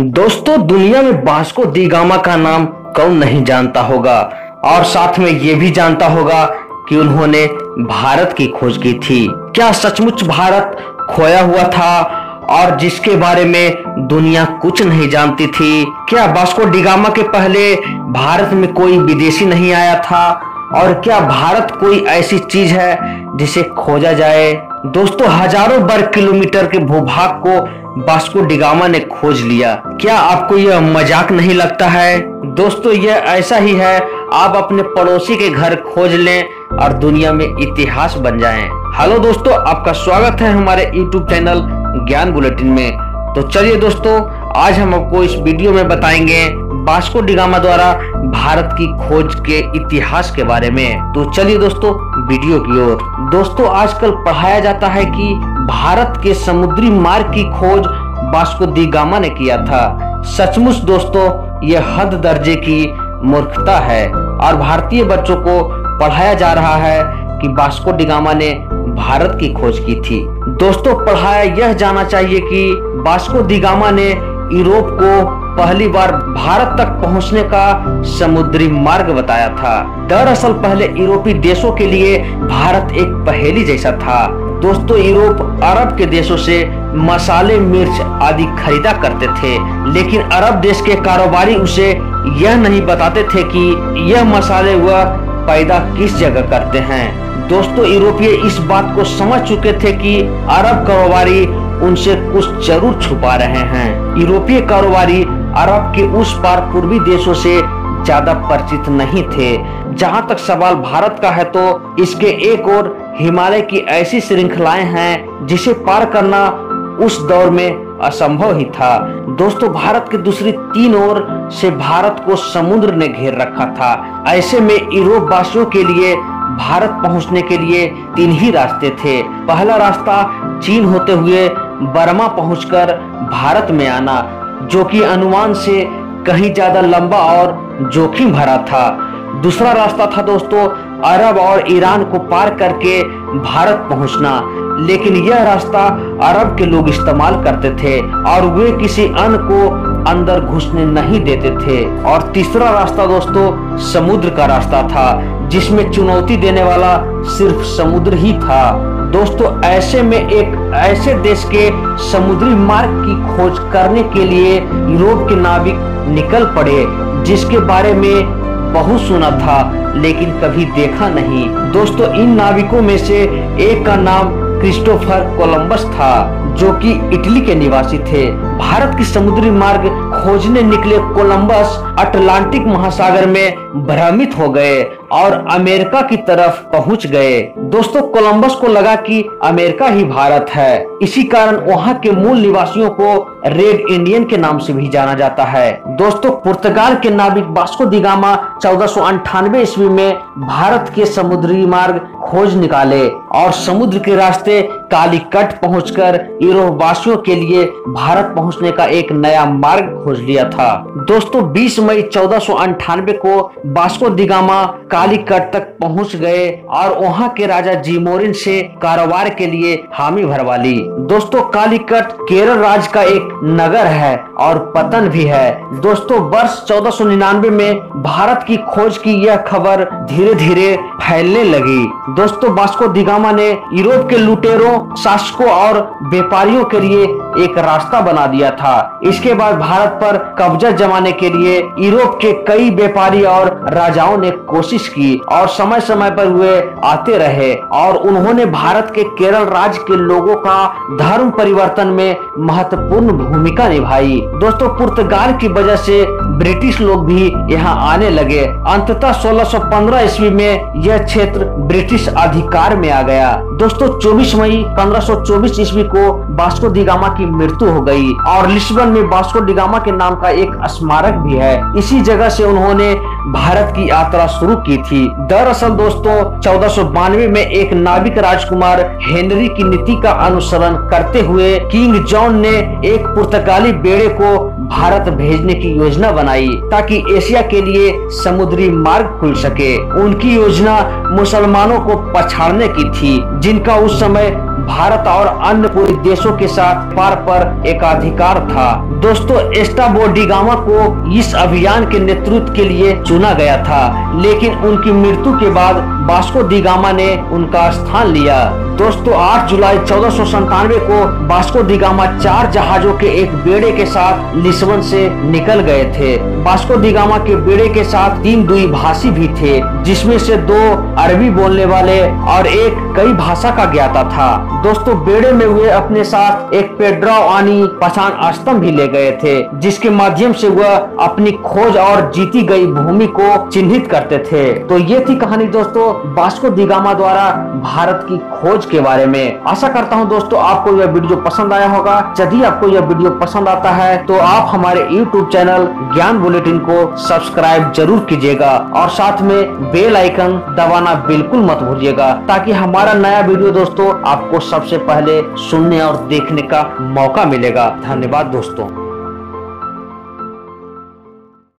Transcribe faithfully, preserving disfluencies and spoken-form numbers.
दोस्तों दुनिया में वास्को डी गामा का नाम कौन नहीं जानता होगा और साथ में ये भी जानता होगा कि उन्होंने भारत की खोज की थी। क्या सचमुच भारत खोया हुआ था और जिसके बारे में दुनिया कुछ नहीं जानती थी? क्या वास्को डी गामा के पहले भारत में कोई विदेशी नहीं आया था? और क्या भारत कोई ऐसी चीज है जिसे खोजा जाए? दोस्तों हजारों वर्ग किलोमीटर के भूभाग को वास्को डी गामा ने खोज लिया। क्या आपको यह मजाक नहीं लगता है? दोस्तों यह ऐसा ही है, आप अपने पड़ोसी के घर खोज लें और दुनिया में इतिहास बन जाएं। हेलो दोस्तों, आपका स्वागत है हमारे यूट्यूब चैनल ज्ञान बुलेटिन में। तो चलिए दोस्तों, आज हम आपको इस वीडियो में बताएंगे वास्को डी गामा द्वारा भारत की खोज के इतिहास के बारे में। तो चलिए दोस्तों वीडियो की ओर। दोस्तों आजकल पढ़ाया जाता है कि भारत के समुद्री मार्ग की खोज वास्को डी गामा ने किया था। सचमुच दोस्तों यह हद दर्जे की मूर्खता है और भारतीय बच्चों को पढ़ाया जा रहा है कि वास्को डी गामा ने भारत की खोज की थी। दोस्तों पढ़ाया यह जाना चाहिए कि वास्को डी गामा ने यूरोप को पहली बार भारत तक पहुंचने का समुद्री मार्ग बताया था। दरअसल पहले यूरोपीय देशों के लिए भारत एक पहेली जैसा था। दोस्तों यूरोप अरब के देशों से मसाले, मिर्च आदि खरीदा करते थे, लेकिन अरब देश के कारोबारी उसे यह नहीं बताते थे कि यह मसाले वह पैदा किस जगह करते हैं। दोस्तों यूरोपीय इस बात को समझ चुके थे कि अरब कारोबारी उनसे कुछ जरूर छुपा रहे हैं। यूरोपीय कारोबारी अरब के उस पार पूर्वी देशों से ज्यादा परिचित नहीं थे। जहाँ तक सवाल भारत का है तो इसके एक और हिमालय की ऐसी श्रृंखलाएं हैं जिसे पार करना उस दौर में असंभव ही था। दोस्तों भारत के दूसरी तीन ओर से भारत को समुद्र ने घेर रखा था। ऐसे में यूरोप वासियों के लिए भारत पहुंचने के लिए तीन ही रास्ते थे। पहला रास्ता चीन होते हुए बर्मा पहुंचकर भारत में आना, जो कि अनुमान से कहीं ज्यादा लंबा और जोखिम भरा था। दूसरा रास्ता था दोस्तों अरब और ईरान को पार करके भारत पहुंचना, लेकिन यह रास्ता अरब के लोग इस्तेमाल करते थे और वे किसी अन्य को अंदर घुसने नहीं देते थे। और तीसरा रास्ता दोस्तों समुद्र का रास्ता था, जिसमें चुनौती देने वाला सिर्फ समुद्र ही था। दोस्तों ऐसे में एक ऐसे देश के समुद्री मार्ग की खोज करने के लिए यूरोप के नाविक निकल पड़े जिसके बारे में बहुत सुना था लेकिन कभी देखा नहीं। दोस्तों इन नाविकों में से एक का नाम क्रिस्टोफर कोलंबस था, जो कि इटली के निवासी थे। भारत की समुद्री मार्ग खोजने निकले कोलंबस अटलांटिक महासागर में भ्रमित हो गए और अमेरिका की तरफ पहुंच गए। दोस्तों कोलंबस को लगा कि अमेरिका ही भारत है, इसी कारण वहां के मूल निवासियों को रेड इंडियन के नाम से भी जाना जाता है। दोस्तों पुर्तगाल के नाविक वास्को डी गामा चौदह सौ अंठानवे ईस्वी में भारत के समुद्री मार्ग खोज निकाले और समुद्र के रास्ते कालीकट पहुंचकर यूरोप वासियों के लिए भारत पहुंचने का एक नया मार्ग खोज लिया था। दोस्तों बीस मई चौदह सौ अंठानवे को वास्को डी गामा कालीकट तक पहुंच गए और वहां के राजा जी मोरिन से कारोबार के लिए हामी भरवा ली। दोस्तों कालीकट केरल राज्य का एक नगर है और पतन भी है। दोस्तों वर्ष चौदह सौ निन्यानवे में भारत की खोज की यह खबर धीरे धीरे फैलने लगी। दोस्तों वास्को डी गामा ने यूरोप के लुटेरों, शासकों और व्यापारियों के लिए एक रास्ता बना दिया था। इसके बाद भारत पर कब्जा जमाने के लिए यूरोप के कई व्यापारी और राजाओं ने कोशिश की और समय समय पर वे आते रहे और उन्होंने भारत के केरल राज्य के लोगों का धर्म परिवर्तन में महत्वपूर्ण भूमिका निभाई। दोस्तों पुर्तगाल की वजह से ब्रिटिश लोग भी यहाँ आने लगे। अंततः सोलह सौ पंद्रह ईस्वी में यह क्षेत्र ब्रिटिश अधिकार में आ गया। दोस्तों चौबीस मई पंद्रह सौ चौबीस ईस्वी को वास्को डी गामा की मृत्यु हो गई और लिस्बन में वास्को डी गामा के नाम का एक स्मारक भी है। इसी जगह से उन्होंने भारत की यात्रा शुरू की थी। दरअसल दोस्तों चौदह सौ बानवे में एक नाविक राजकुमार हेनरी की नीति का अनुसरण करते हुए किंग जॉन ने एक पुर्तगाली बेड़े को भारत भेजने की योजना बनाई ताकि एशिया के लिए समुद्री मार्ग खुल सके। उनकी योजना मुसलमानों को पछाड़ने की थी, जिनका उस समय भारत और अन्य पूर्वी देशों के साथ व्यापार पर एकाधिकार था। दोस्तों, एस्टाबो डी गामा को इस अभियान के नेतृत्व के लिए चुना गया था, लेकिन उनकी मृत्यु के बाद वास्को डी गामा ने उनका स्थान लिया। दोस्तों, आठ जुलाई चौदह सौ संतानवे को वास्को डी गामा चार जहाजों के एक बेड़े के साथ लिस्बन से निकल गए थे। वास्को डी गामा के बेड़े के साथ तीन द्विभाषी भी थे, जिसमें से दो अरबी बोलने वाले और एक कई भाषा का ज्ञाता था। दोस्तों, बेड़े में वे अपने साथ एक पेड्रो आनी पहचान अस्तम भी ले गए थे, जिसके माध्यम से वह अपनी खोज और जीती गई भूमि को चिन्हित करते थे। तो ये थी कहानी दोस्तों वास्को डी गामा द्वारा भारत की खोज के बारे में। आशा करता हूँ दोस्तों आपको यह वीडियो पसंद आया होगा। यदि आपको यह वीडियो पसंद आता है तो आप हमारे यूट्यूब चैनल ज्ञान बुलेटिन को सब्सक्राइब जरूर कीजिएगा और साथ में बेल आइकन दबाना बिल्कुल मत भूलिएगा, ताकि हमारा नया वीडियो दोस्तों आपको सबसे पहले सुनने और देखने का मौका मिलेगा। धन्यवाद दोस्तों।